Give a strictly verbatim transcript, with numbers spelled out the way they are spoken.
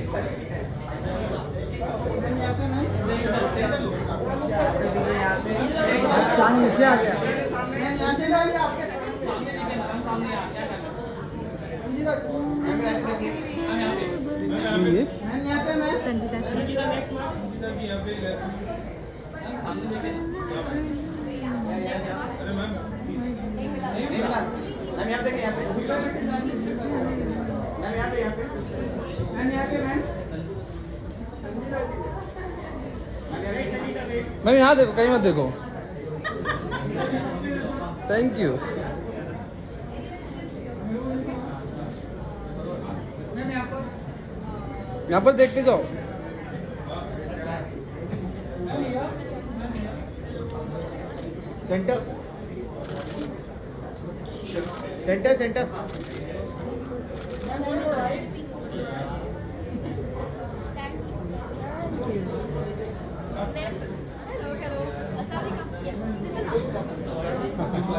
संजीदा शेख मैम यहाँ पे यहाँ पे मैम यहाँ पे मैम मैम यहाँ देखो, कहीं मत देखो। थैंक यू मैम, यहाँ पर देख के जाओ। Centre centre centre Hello, hello. Assalamualaikum. Yes, listen.